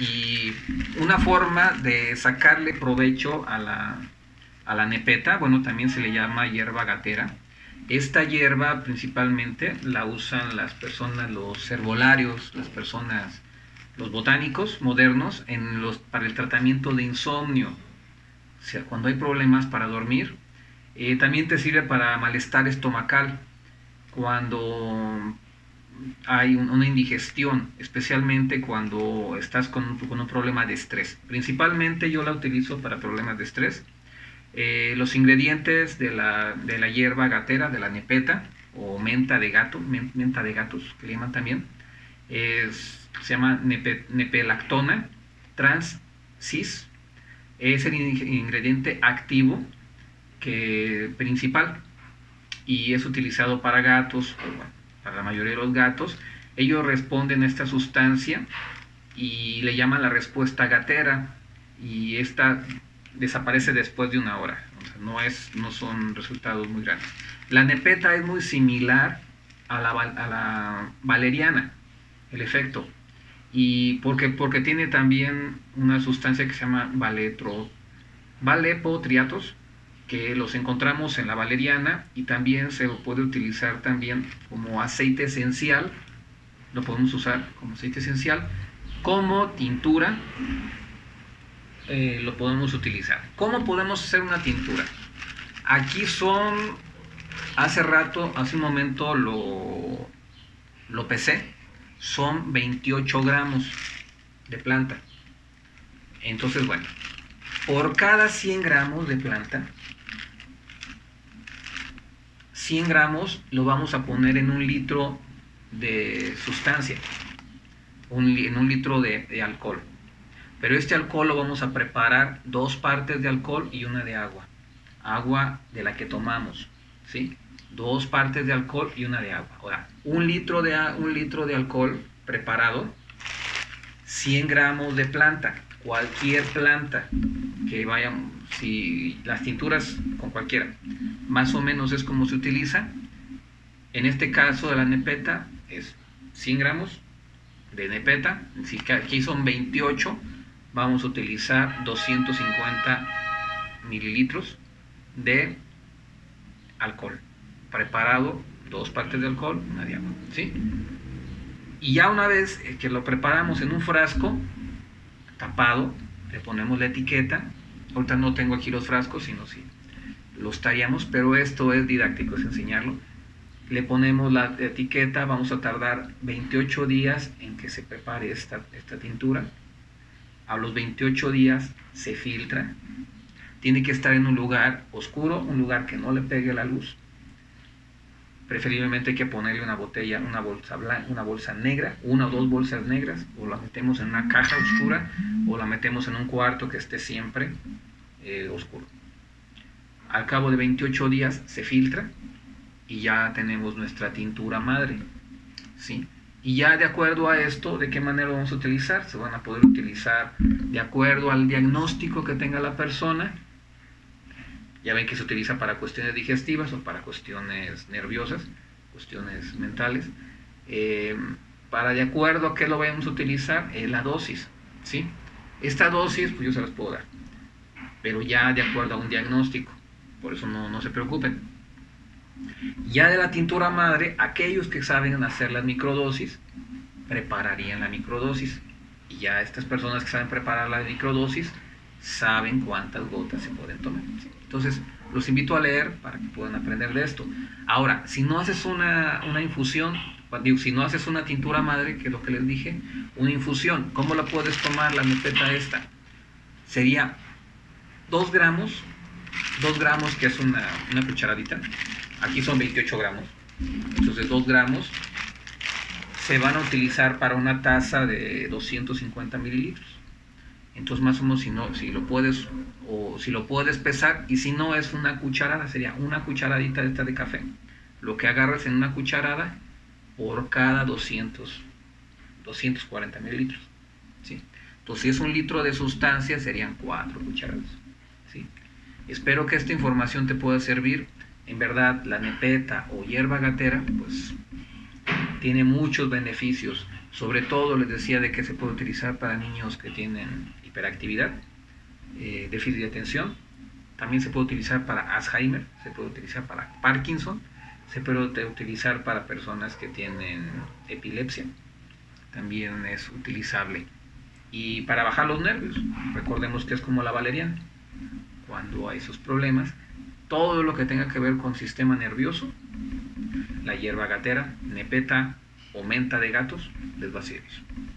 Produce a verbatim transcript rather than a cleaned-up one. Y una forma de sacarle provecho a la, a la nepeta, bueno, también se le llama hierba gatera. Esta hierba principalmente la usan las personas, los herbolarios, las personas, los botánicos modernos, en los, para el tratamiento de insomnio. O sea, cuando hay problemas para dormir. Eh, también te sirve para malestar estomacal, cuando hay un, una indigestión, especialmente cuando estás con un, con un problema de estrés. Principalmente yo la utilizo para problemas de estrés. Eh, los ingredientes de la, de la hierba gatera, de la nepeta, o menta de gato, menta de gatos, que le llaman también, es, se llama nepe, nepetalactona trans cis, es el ingrediente activo que, principal, y es utilizado para gatos, bueno, para la mayoría de los gatos. Ellos responden a esta sustancia y le llaman la respuesta gatera, y esta desaparece después de una hora. O sea, no, es, no son resultados muy grandes. La nepeta es muy similar a la, a la valeriana, el efecto, y porque, porque tiene también una sustancia que se llama valetro, valepotriatos, que los encontramos en la valeriana, y también se puede utilizar también como aceite esencial, lo podemos usar como aceite esencial, como tintura, eh, lo podemos utilizar. ¿Cómo podemos hacer una tintura? Aquí son, hace rato, hace un momento lo, lo pesé, son veintiocho gramos de planta. Entonces, bueno, por cada cien gramos de planta, cien gramos lo vamos a poner en un litro de sustancia, un, en un litro de, de alcohol. Pero este alcohol lo vamos a preparar dos partes de alcohol y una de agua. Agua de la que tomamos, ¿sí? Dos partes de alcohol y una de agua. Ahora, un litro de, un litro de alcohol preparado, cien gramos de planta, cualquier planta que vayan, si las tinturas con cualquiera, más o menos es como se utiliza. En este caso de la nepeta es cien gramos de nepeta, si aquí son veintiocho, vamos a utilizar doscientos cincuenta mililitros de alcohol preparado, dos partes de alcohol, una de agua, ¿sí? Y ya una vez que lo preparamos en un frasco tapado, le ponemos la etiqueta. Ahorita no tengo aquí los frascos, sino si los tallamos, pero esto es didáctico, es enseñarlo. Le ponemos la etiqueta, vamos a tardar veintiocho días en que se prepare esta, esta tintura. A los veintiocho días se filtra. Tiene que estar en un lugar oscuro, un lugar que no le pegue la luz. Preferiblemente hay que ponerle una botella, una bolsa blanca, una bolsa negra, una o dos bolsas negras, o la metemos en una caja oscura, o la metemos en un cuarto que esté siempre eh, oscuro. Al cabo de veintiocho días se filtra y ya tenemos nuestra tintura madre, ¿sí? Y ya de acuerdo a esto, ¿de qué manera lo vamos a utilizar? Se van a poder utilizar de acuerdo al diagnóstico que tenga la persona. Ya ven que se utiliza para cuestiones digestivas o para cuestiones nerviosas, cuestiones mentales. Eh, para de acuerdo a qué lo vamos a utilizar, eh, la dosis, ¿sí? Esta dosis, pues yo se las puedo dar, pero ya de acuerdo a un diagnóstico, por eso no, no se preocupen. Ya de la tintura madre, aquellos que saben hacer las microdosis, prepararían la microdosis. Y ya estas personas que saben preparar la microdosis, saben cuántas gotas se pueden tomar. Entonces, los invito a leer para que puedan aprender de esto. Ahora, si no haces una, una infusión, digo, si no haces una tintura madre, que es lo que les dije, una infusión, ¿cómo la puedes tomar la nepeta esta? Sería dos gramos, dos gramos, que es una, una cucharadita, aquí son veintiocho gramos, entonces dos gramos se van a utilizar para una taza de doscientos cincuenta mililitros. Entonces, más o menos, si, no, si, lo puedes, o si lo puedes pesar, y si no es una cucharada, sería una cucharadita de esta de café. Lo que agarras en una cucharada por cada doscientos, doscientos cuarenta mililitros. ¿Sí? Entonces, si es un litro de sustancia, serían cuatro cucharadas. ¿Sí? Espero que esta información te pueda servir. En verdad, la nepeta o hierba gatera, pues, tiene muchos beneficios. Sobre todo les decía de que se puede utilizar para niños que tienen hiperactividad, eh, déficit de atención. También se puede utilizar para Alzheimer, se puede utilizar para Parkinson, se puede utilizar para personas que tienen epilepsia. También es utilizable. Y para bajar los nervios, recordemos que es como la valeriana. Cuando hay sus problemas, todo lo que tenga que ver con sistema nervioso, la hierba gatera, nepeta o menta de gatos, les va a servir.